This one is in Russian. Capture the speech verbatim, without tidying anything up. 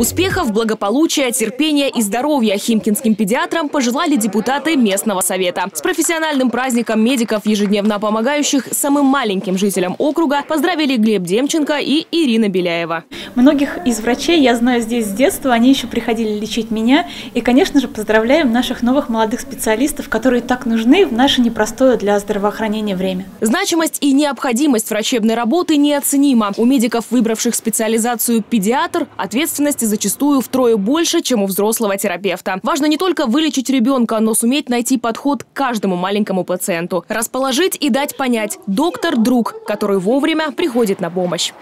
Успехов, благополучия, терпения и здоровья химкинским педиатрам пожелали депутаты местного совета. С профессиональным праздником медиков, ежедневно помогающих самым маленьким жителям округа, поздравили Глеб Демченко и Ирина Беляева. Многих из врачей я знаю здесь с детства, они еще приходили лечить меня. И, конечно же, поздравляем наших новых молодых специалистов, которые так нужны в наше непростое для здравоохранения время. Значимость и необходимость врачебной работы неоценима. У медиков, выбравших специализацию педиатр, ответственности зачастую втрое больше, чем у взрослого терапевта. Важно не только вылечить ребенка, но суметь найти подход к каждому маленькому пациенту. Расположить и дать понять: доктор – друг, который вовремя приходит на помощь.